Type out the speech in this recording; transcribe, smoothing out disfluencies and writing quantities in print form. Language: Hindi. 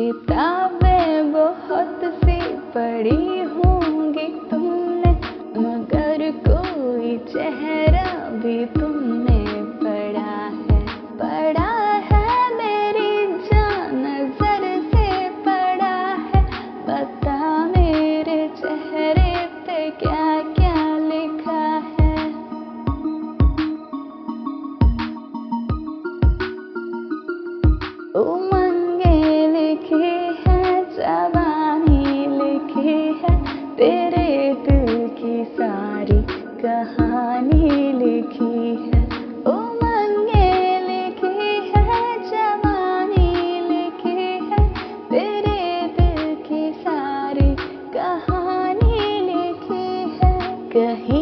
किताबें बहुत सी पढ़ी होंगी तुमने, मगर कोई चेहरा भी तुमने पढ़ा है मेरी जान नजर से पढ़ा है। बता मेरे चेहरे पे क्या क्या लिखा है। उमंगें लिखी है, जवानी लिखी है, तेरे दिल की सारी कहानी लिखी है। कहीं